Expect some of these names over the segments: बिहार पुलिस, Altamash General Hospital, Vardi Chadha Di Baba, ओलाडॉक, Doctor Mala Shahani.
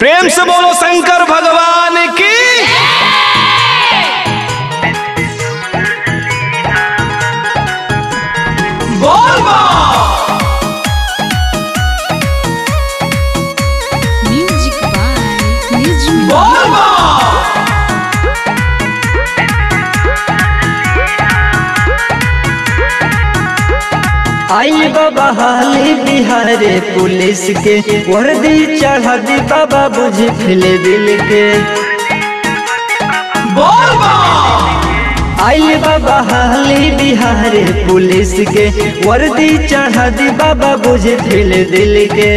प्रेम से बोलो शंकर भगवान की। बोल म्यूजिक बोल आई बाबा हाली बिहार पुलिस के वर्दी चढ़ा दी बाबा बुझ फिले दिल के। बोल आई बाबा हाली बिहार पुलिस के वर्दी चढ़ा दी बाबा बुझ फिले दिल के।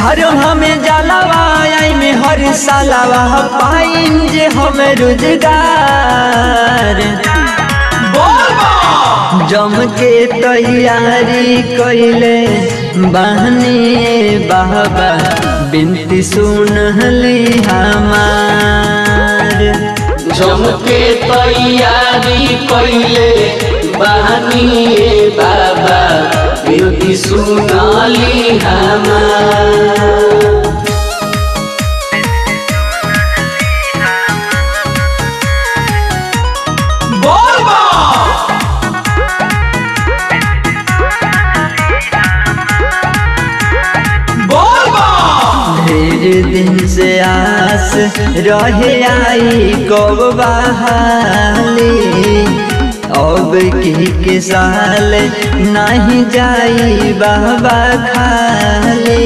धरो हमें जलावा आई में हर सालावा पाइन जे हमें रोजगार। जम के तैयारी कइले बहनी बाबा बिनती सुनली हमार। जम के तैयारी कइले बहनी बाबा बिनती सुनली हमार। दिन से आस रहे आई कब बहाली अब के साल नहीं जाई बाबा खाली।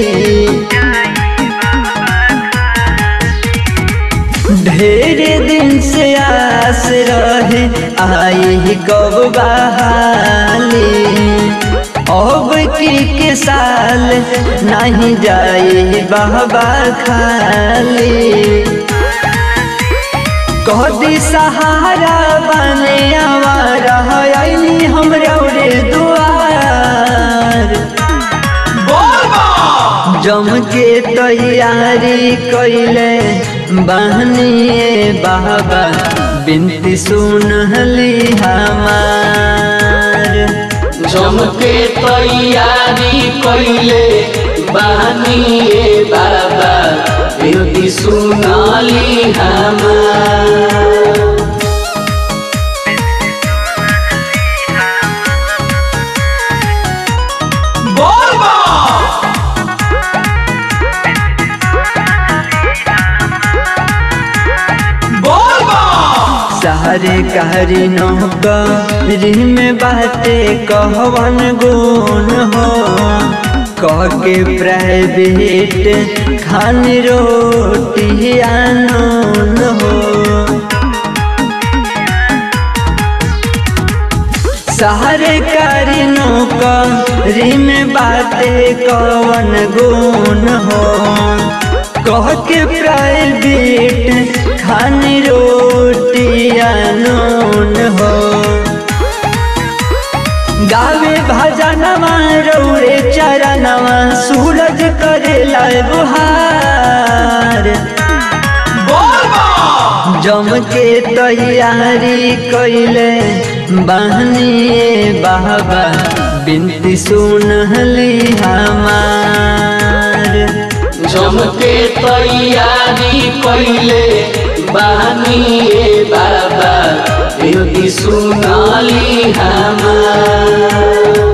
ढेर दिन से आस रहे आई कब बहाली अब के साल नहीं जाए बाबा खाली। कदी सहारा बने आवारा आईनी हमरा रे दुआर। जम के तैयारी कइले बहनी बाबा बिनती सुनली हमार। जम के तैयारी कइले बहनी बाबा बिनती सुनली हमार। बोल सारे कहरी नौकरी में बाटे कहवन गुण हो कहके प्राइवेट खान रोटी आनून हो। सारे कहरी नौकरी में बाटे कहवन गुण हो कहके प्राइवेट खान रोटी आनून हो। गावे भजनवा रौरे चरणवा सूरज करेला बुहार। जम के तैयारी कइले बहनी बाबा बिनती सुनली हमार। जम के तैयारी कइले बहनी बाबा बिनती सुनली हमार।